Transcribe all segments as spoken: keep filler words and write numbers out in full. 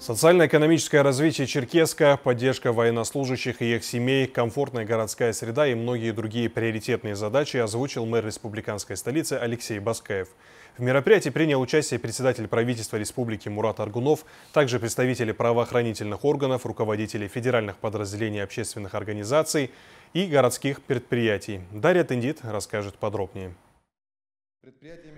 Социально-экономическое развитие Черкесска, поддержка военнослужащих и их семей, комфортная городская среда и многие другие приоритетные задачи озвучил мэр республиканской столицы Алексей Баскаев. В мероприятии принял участие председатель правительства республики Мурат Аргунов, также представители правоохранительных органов, руководители федеральных подразделений общественных организаций и городских предприятий. Дарья Тендит расскажет подробнее.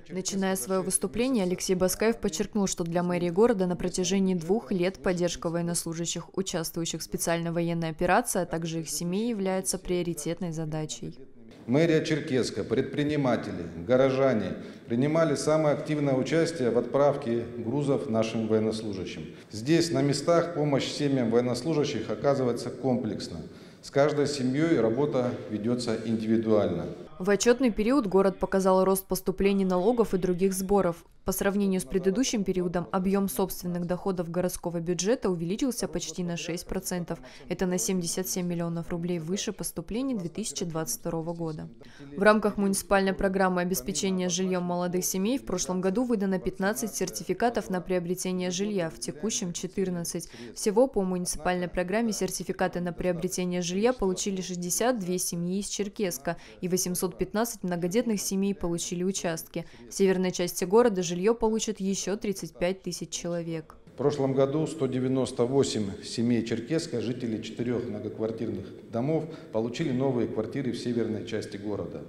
Начиная свое выступление, Алексей Баскаев подчеркнул, что для мэрии города на протяжении двух лет поддержка военнослужащих, участвующих в специальной военной операции, а также их семей является приоритетной задачей. Мэрия Черкесска, предприниматели, горожане принимали самое активное участие в отправке грузов нашим военнослужащим. Здесь на местах помощь семьям военнослужащих оказывается комплексно. С каждой семьей работа ведется индивидуально. В отчетный период город показал рост поступлений налогов и других сборов. По сравнению с предыдущим периодом объем собственных доходов городского бюджета увеличился почти на шесть процентов. Это на семьдесят семь миллионов рублей выше поступлений две тысячи двадцать второго года. В рамках муниципальной программы обеспечения жильем молодых семей в прошлом году выдано пятнадцать сертификатов на приобретение жилья, в текущем – четырнадцать. Всего по муниципальной программе сертификаты на приобретение жилья получили шестьдесят две семьи из Черкесска и восемьсот пятнадцать многодетных семей получили участки. В северной части города жилье получат еще тридцать пять тысяч человек. В прошлом году сто девяносто восемь семей Черкесска, жители четырех многоквартирных домов, получили новые квартиры в северной части города.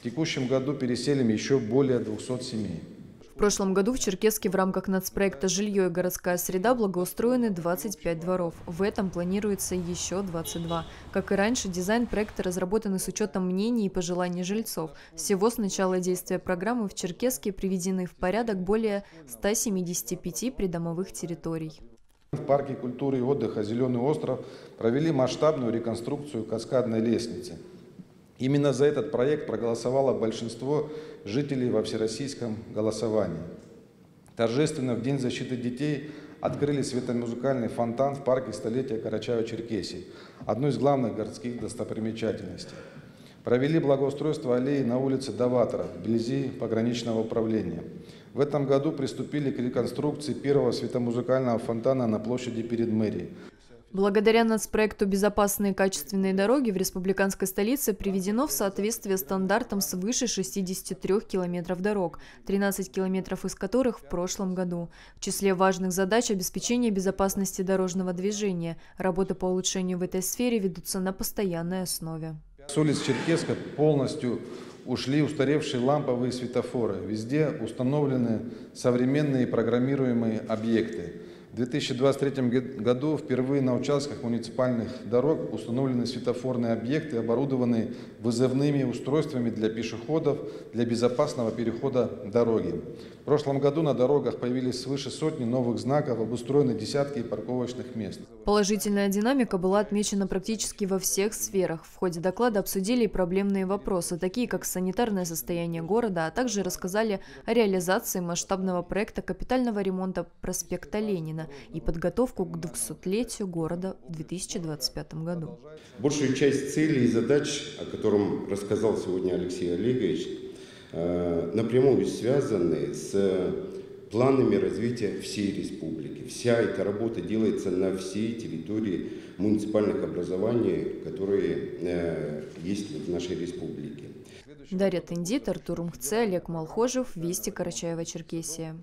В текущем году переселим еще более двухсот семей. В прошлом году в Черкесске в рамках нацпроекта «Жилье и городская среда» благоустроены двадцать пять дворов. В этом планируется еще двадцать два. Как и раньше, дизайн проекта разработан с учетом мнений и пожеланий жильцов. Всего с начала действия программы в Черкесске приведены в порядок более ста семидесяти пяти придомовых территорий. В парке культуры и отдыха «Зеленый остров» провели масштабную реконструкцию каскадной лестницы. Именно за этот проект проголосовало большинство жителей во всероссийском голосовании. Торжественно в День защиты детей открыли светомузыкальный фонтан в парке «Столетие Карачаево-Черкесии», одной из главных городских достопримечательностей. Провели благоустройство аллеи на улице Даватора, вблизи пограничного управления. В этом году приступили к реконструкции первого светомузыкального фонтана на площади перед мэрией. Благодаря нацпроекту «Безопасные и качественные дороги» в республиканской столице приведено в соответствие стандартам свыше шестидесяти трёх километров дорог, тринадцать километров из которых в прошлом году. В числе важных задач обеспечение безопасности дорожного движения. Работы по улучшению в этой сфере ведутся на постоянной основе. С улиц Черкесска полностью ушли устаревшие ламповые светофоры. Везде установлены современные программируемые объекты. В две тысячи двадцать третьем году впервые на участках муниципальных дорог установлены светофорные объекты, оборудованные вызывными устройствами для пешеходов для безопасного перехода дороги. В прошлом году на дорогах появились свыше сотни новых знаков, обустроены десятки парковочных мест. Положительная динамика была отмечена практически во всех сферах. В ходе доклада обсудили проблемные вопросы, такие как санитарное состояние города, а также рассказали о реализации масштабного проекта капитального ремонта проспекта Ленина и подготовку к двухсотлетию города в две тысячи двадцать пятом году. Большую часть целей и задач, о котором рассказал сегодня Алексей Олегович, напрямую связаны с планами развития всей республики. Вся эта работа делается на всей территории муниципальных образований, которые есть в нашей республике. Дарья Тендит, Артур Мхце, Олег Малхожев, Вести Карачаево-Черкесия.